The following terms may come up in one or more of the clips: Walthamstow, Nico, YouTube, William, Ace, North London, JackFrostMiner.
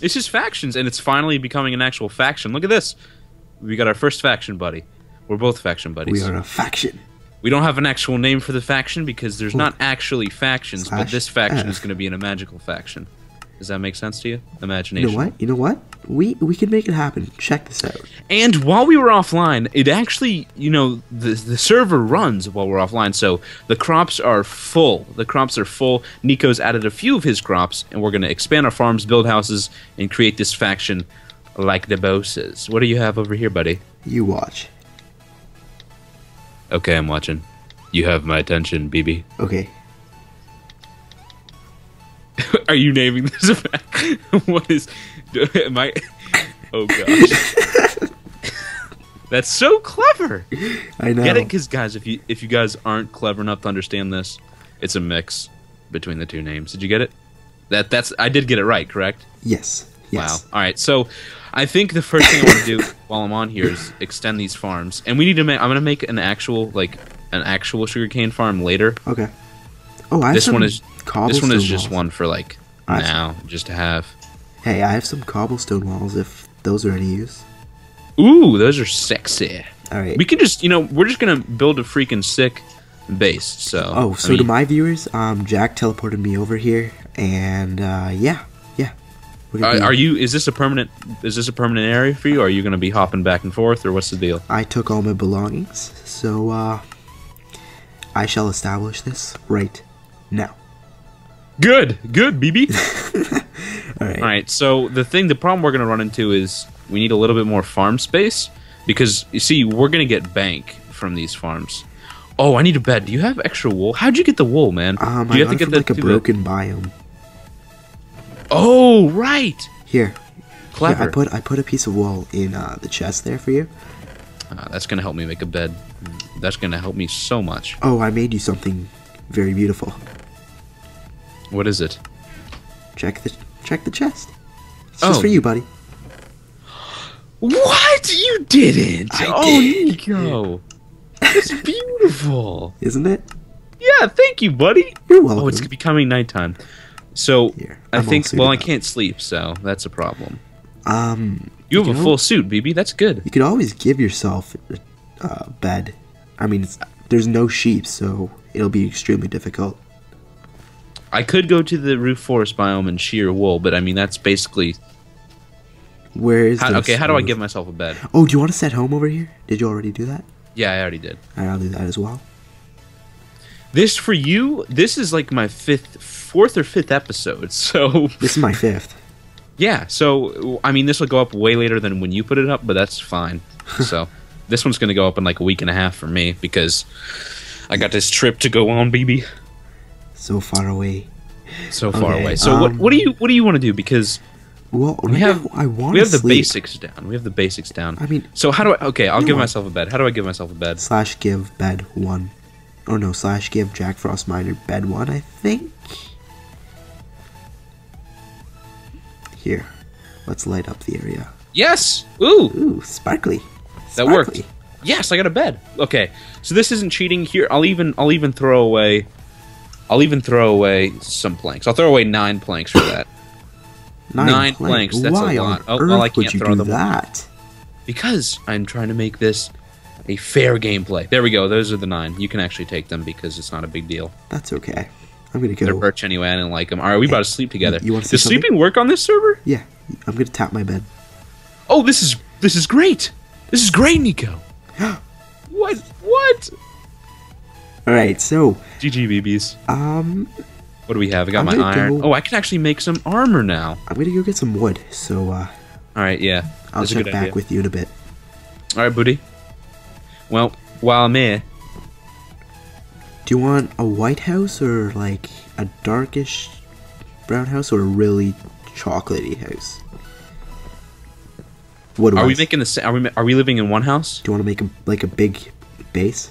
it's just factions, and it's finally becoming an actual faction. Look at this. We got our first faction buddy. We're both faction buddies. We are a faction. We don't have an actual name for the faction because there's not actually factions, but this faction is going to be in a magical faction. Does that make sense to you? Imagination. You know what? You know what? We can make it happen. Check this out. And while we were offline, it actually, you know, the server runs while we're offline, so the crops are full. The crops are full. Nico's added a few of his crops, and we're going to expand our farms, build houses, and create this faction like the bosses. What do you have over here, buddy? You watch. Okay, I'm watching. You have my attention, BB. Okay. Are you naming this a faction? What is... Am I... Oh, gosh. That's so clever. I know. Get it? Because, guys, if you guys aren't clever enough to understand this, it's a mix between the two names. Did you get it? That's... I did get it right, correct? Yes. Yes. Wow. All right, so... I think the first thing I want to do while I'm on here is extend these farms, and we need to make. I'm gonna make an actual sugarcane farm later. Okay. Oh, I have some cobblestone. This one is just one for like now, just to have. Hey, I have some cobblestone walls if those are any use. Ooh, those are sexy. All right. We can just, you know, we're just gonna build a freaking sick base. So. Oh, so to my viewers, Jack teleported me over here, and yeah. Are you? Is this a permanent? Is this a permanent area for you? Or are you going to be hopping back and forth, or what's the deal? I took all my belongings, so I shall establish this right now. Good, good, BB. All right. All right. So the problem we're going to run into is we need a little bit more farm space because you see we're going to get bank from these farms. Oh, I need a bed. Do you have extra wool? How'd you get the wool, man? Do you have to get like a broken biome. Oh right! Here, clever. Here, I put a piece of wool in the chest there for you. That's gonna help me make a bed. That's gonna help me so much. Oh, I made you something very beautiful. What is it? Check the chest. It's just for you, buddy. What? You didn't? Oh, Nico, it's beautiful, isn't it? Yeah, thank you, buddy. You're welcome. Oh, it's becoming nighttime. So here, I think I can't sleep, so that's a problem. You have a full suit, BB. That's good. You could always give yourself a bed. I mean, there's no sheep, so it'll be extremely difficult. I could go to the roof forest biome and shear wool, but I mean that's basically. Where is how do I give myself a bed? Oh, do you want to set home over here? Did you already do that? Yeah, I already did. I'll do that as well. This for you. This is like my fourth or fifth episode. So this is my fifth. Yeah. So I mean, this will go up way later than when you put it up, but that's fine. So this one's gonna go up in like a week and a half for me because I got this trip to go on, BB. So far away. So far away. So what do you want to do? Because we have the basics down. We have the basics down. I mean, so how do I? Okay, I'll give myself a bed. How do I give myself a bed? /give bed 1. Oh no, /give JackFrostMiner bed 1, I think. Here, let's light up the area. Yes! Ooh! Ooh, sparkly. That worked. Yes, I got a bed. Okay, so this isn't cheating. Here, I'll even throw away, some planks. I'll throw away 9 planks for that. 9 planks. That's a lot. Oh, well, I can't throw them. Why on earth would you do that? Because I'm trying to make this a fair gameplay. There we go. Those are the 9. You can actually take them because it's not a big deal. That's okay. I'm gonna go. They're birch anyway. I didn't like them. All right, we about to sleep together. You want to? Does sleeping work on this server? Yeah. I'm gonna tap my bed. Oh, this is great. This is great, Nico. What? What? All right. So. GG, BBs. What do we have? I got my iron. Oh, I can actually make some armor now. I'm gonna go get some wood. So. All right. Yeah. I'll check back with you in a bit. All right, buddy. Well, while I'm here... Do you want a white house or, like, a darkish brown house or a really chocolatey house? What do we making the... Are we living in one house? Do you want to make a, like, a big base?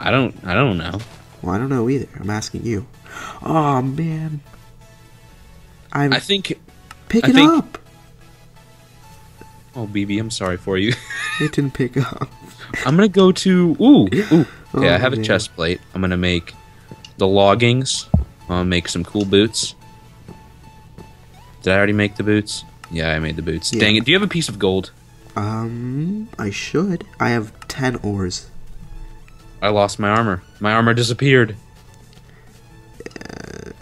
I don't know. Well, I don't know either. I'm asking you. Oh man. I think... Pick it up! Oh, BB, I'm sorry for you. It didn't pick up. I'm going to go to... Ooh! Ooh. Okay, I have a chest plate. I'm going to make the loggings. I'll make some cool boots. Did I already make the boots? Yeah, I made the boots. Yeah. Dang it. Do you have a piece of gold? I should. I have 10 ores. I lost my armor. My armor disappeared. I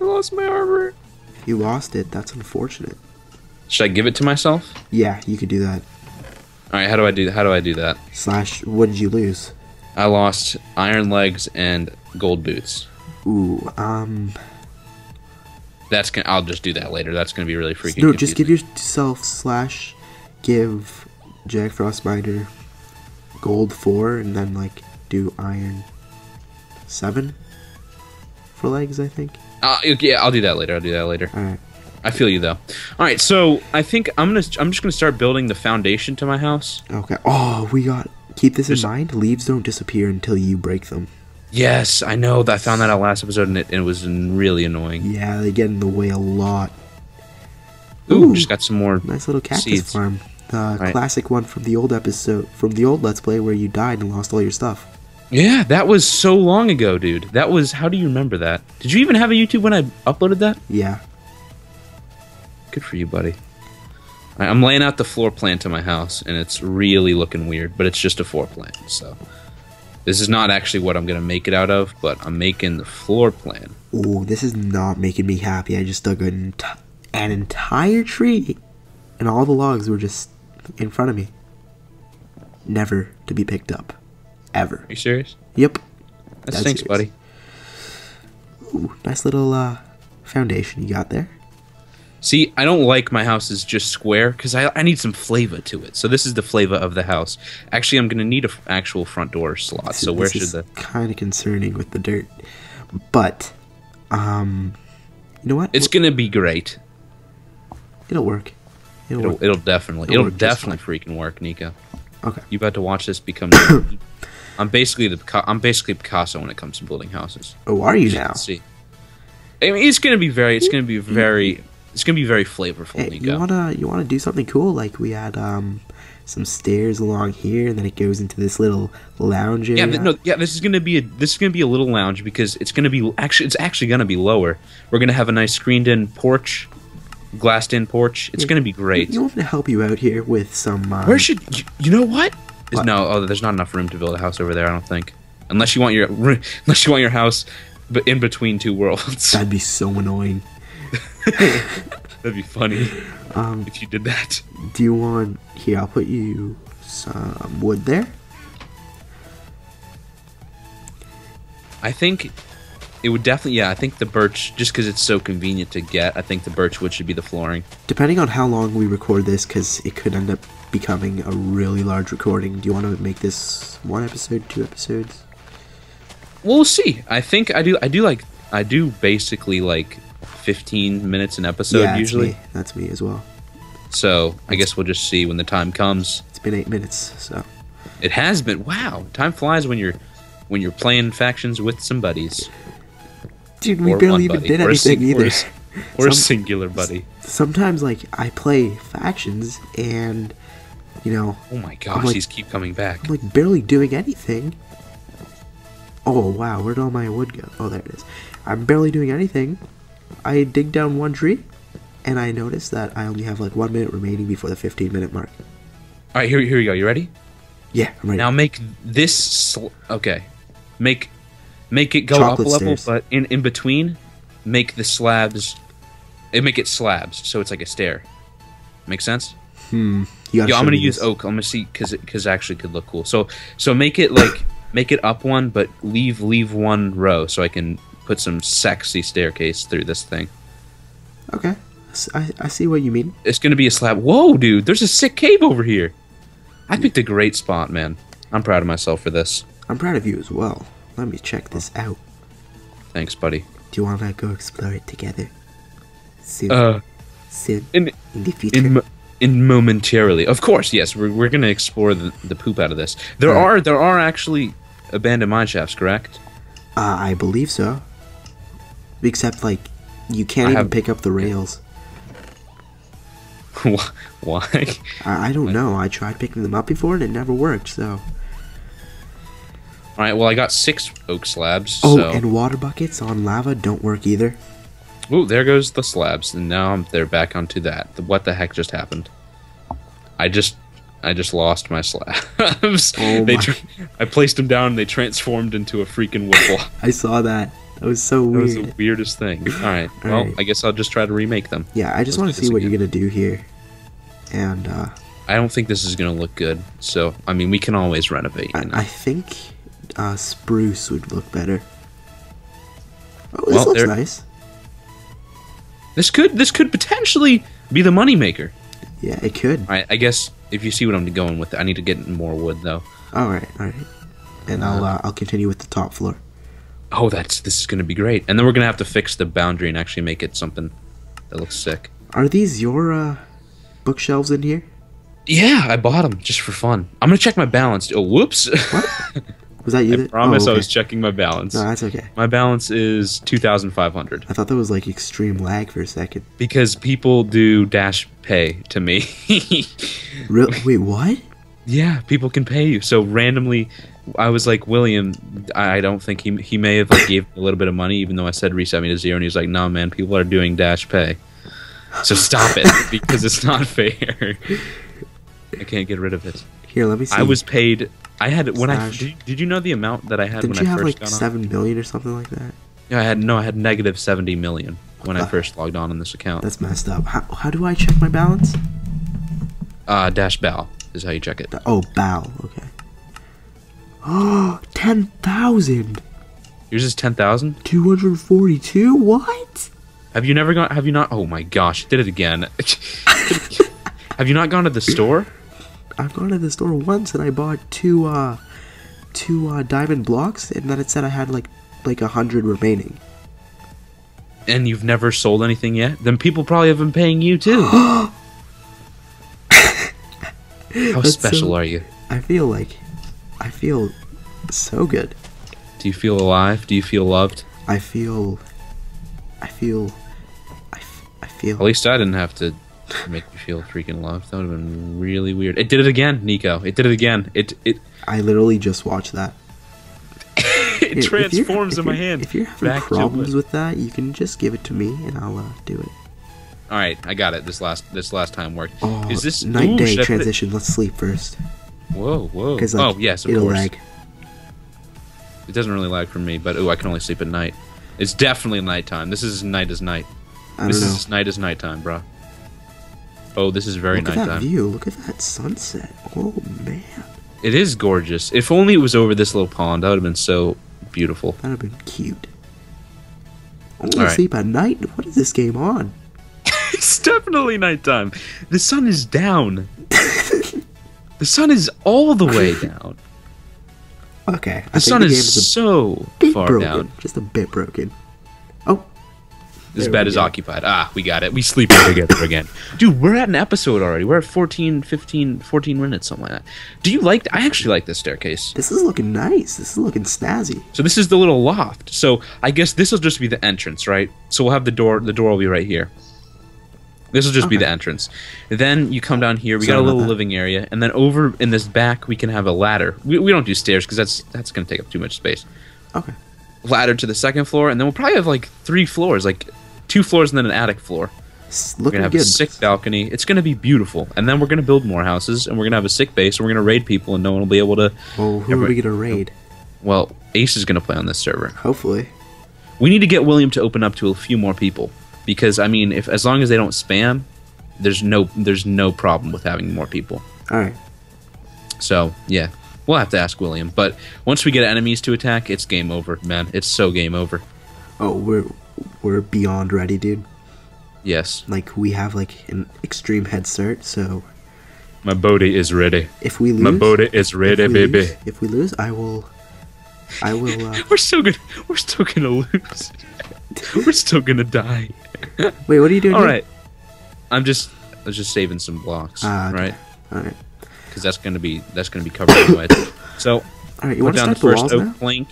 lost my armor. You lost it. That's unfortunate. Should I give it to myself? Yeah, you could do that. All right, how do I do that? Slash, what did you lose? I lost iron legs and gold boots. Ooh, I'll just do that later. That's gonna be really freaking. No, just give yourself slash, give JackFrostMiner gold 4, and then like do iron 7 for legs, I think. Yeah, I'll do that later. All right. I feel you though. All right, so I think I'm just gonna start building the foundation to my house. Okay. Oh, we got. Keep this in mind. Leaves don't disappear until you break them. Yes, I know. I found that out last episode, and it was really annoying. Yeah, they get in the way a lot. Ooh, just got some more. Nice little cactus seeds. Farm. The classic one from the old episode, from the old Let's Play, where you died and lost all your stuff. Yeah, that was so long ago, dude. That was. How do you remember that? Did you even have a YouTube when I uploaded that? Yeah. Good for you, buddy. I'm laying out the floor plan to my house, and it's really looking weird, but it's just a floor plan, so. This is not actually what I'm going to make it out of, but I'm making the floor plan. Ooh, this is not making me happy. I just dug an entire tree, and all the logs were just in front of me. Never to be picked up. Ever. Are you serious? Yep. That stinks, buddy. Ooh, nice little foundation you got there. See, I don't like my house is just square because I need some flavor to it. So this is the flavor of the house. Actually, I'm going to need an actual front door slot. So where should the... kind of concerning with the dirt. But, you know what? It's going to be great. It'll work. It'll definitely. It'll definitely freaking work, Nico. Okay. You about to watch this become... I'm basically Picasso when it comes to building houses. Oh, are you now? See. I mean, it's going to be very flavorful, hey, Nico. You wanna do something cool? Like we had some stairs along here, and then it goes into this little lounge area. Yeah, no, yeah. This is gonna be a little lounge because it's actually gonna be lower. We're gonna have a nice screened-in porch, glassed-in porch. It's gonna be great. You want me to help you out here with some? Where should you know what? What? No, oh, there's not enough room to build a house over there. I don't think, unless you want your house, but in between two worlds. That'd be so annoying. That'd be funny if you did that. Do you want... Here, I'll put you some wood there. I think it would definitely... Yeah, I think the birch, just because it's so convenient to get, I think the birch wood should be the flooring. Depending on how long we record this, because it could end up becoming a really large recording. Do you want to make this one episode, 2 episodes? We'll see. I think I do basically like... 15 minutes an episode, yeah, usually. That's me as well. So I guess we'll just see when the time comes. It's been 8 minutes, so it has been. Wow, time flies when you're playing factions with some buddies. Dude, we barely even did anything either. Or a singular buddy. Sometimes, like, I play factions, and you know. Oh my gosh, these keep coming back. I'm like barely doing anything. Oh wow, where'd all my wood go? Oh, there it is. I'm barely doing anything. I dig down one tree, and I notice that I only have like 1 minute remaining before the 15-minute mark. All right, here we go. You ready? Yeah, I'm ready. Now make this make it go chocolate up a level, but in between, make the slabs. Make it slabs, so it's like a stair. Make sense? Hmm. Yo, I'm gonna use oak. I'm gonna see because actually could look cool. So make it like make it up one, but leave one row so I can. Put some sexy staircase through this thing. Okay, I see what you mean. It's gonna be a slab. Whoa, dude! There's a sick cave over here. I picked a great spot, man. I'm proud of myself for this. I'm proud of you as well. Let me check this out. Thanks, buddy. Do you want to go explore it together? Soon. Soon. In the future. In momentarily, of course. Yes, we're gonna explore the poop out of this. There are actually abandoned mine shafts, correct? I believe so. Except, like, you can't even pick up the rails. Why? I don't know. I tried picking them up before, and it never worked, so... Alright, well, I got 6 oak slabs, so... Oh, and water buckets on lava don't work either. Ooh, there goes the slabs, and now they're back onto that. What the heck just happened? I just lost my slabs. Oh my. I placed them down, and they transformed into a freaking wood block. I saw that. That was so weird. That was the weirdest thing. All right. Well, I guess I'll just try to remake them. Yeah, I just want to see what you're going to do here. And, I don't think this is going to look good. So, I mean, we can always renovate. I think spruce would look better. Oh, this looks nice. This could potentially be the moneymaker. Yeah, it could. All right, I guess if you see what I'm going with, I need to get more wood though. All right, and I'll continue with the top floor. Oh, this is gonna be great. And then we're gonna have to fix the boundary and actually make it something that looks sick. Are these your bookshelves in here? Yeah, I bought them just for fun. I'm gonna check my balance. Oh, whoops! What? Was that you? I promise I was checking my balance. No, that's okay. My balance is 2,500. I thought that was like extreme lag for a second. Because people do dash pay to me. Wait, what? Yeah, people can pay you. So randomly, I was like, William, I don't think he may have like gave me a little bit of money, even though I said reset me to zero, and he's like, nah, man, people are doing dash pay. So stop it, because it's not fair. I can't get rid of it. Here, let me see. I was paid. I had when Slash. I did you know the amount that I had when I first got on? Didn't you have like 7 million or something like that? Yeah, I had negative 70 million when I first logged on this account. That's messed up. How do I check my balance? Dash bow is how you check it. Oh, bow. Okay. Oh, 10,000. Yours is 10,000. 242. What? Have you never gone? Have you not? Oh my gosh! Did it again. Have you not gone to the store? I've gone to the store once and I bought two diamond blocks, and then it said I had like 100 remaining. And you've never sold anything yet? Then people probably have been paying you too. How special are you? I feel so good. Do you feel alive? Do you feel loved? I feel. At least I didn't have to make me feel freaking loved. That would have been really weird. It did it again, Nico. It did it again. It. I literally just watched that. It transforms in my hand. If you're having problems with that, you can just give it to me, and I'll do it. All right, I got it. This last time worked. Oh, is this night-day transition? Let's sleep first. Whoa. Like, oh yes, of course. Lag. It doesn't really lag for me, but I can only sleep at night. It's definitely nighttime. This is night as night. This is nighttime, bro. Oh, this is very nighttime. Look at that view. Look at that sunset. Oh, man. It is gorgeous. If only it was over this little pond. That would have been so beautiful. That would have been cute. I'm going to sleep at night? What is this game on? It's definitely nighttime. The sun is down. The sun is all the way down. Okay. The sun is so far down. Just a bit broken. Oh. This bed is occupied. Ah, we got it. We sleep together again. Dude, we're at an episode already. We're at 14 minutes, something like that. Do you like... I actually like this staircase. This is looking nice. This is looking snazzy. So this is the little loft. So I guess this will just be the entrance, right? So we'll have the door. The door will be right here. This will just be the entrance. Then you come down here. We got a little living area. And then over in this back, we can have a ladder. We don't do stairs because that's going to take up too much space. Okay. Ladder to the second floor. And then we'll probably have like 3 floors, like... 2 floors and then an attic floor. We're going to have a sick balcony. It's going to be beautiful. And then we're going to build more houses, and we're going to have a sick base, and we're going to raid people, and no one will be able to... Well, who are we going to raid? Well, Ace is going to play on this server. Hopefully. We need to get William to open up to a few more people. Because, I mean, as long as they don't spam, there's no problem with having more people. All right. So, yeah. We'll have to ask William. But once we get enemies to attack, it's game over, man. It's so game over. Oh, we're beyond ready, dude. Yes. Like, we have, like, an extreme head start, so... My body is ready. If we lose... My body is ready, baby. If we lose, I will, We're still gonna lose. We're still gonna die. Wait, what are you doing? Alright. I was just saving some blocks, right? Alright. Because that's gonna be covered anyway. So, alright, you want to start the first oak plank.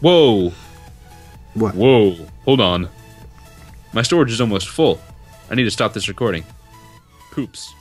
Whoa! What? Whoa, hold on. My storage is almost full. I need to stop this recording. Poops.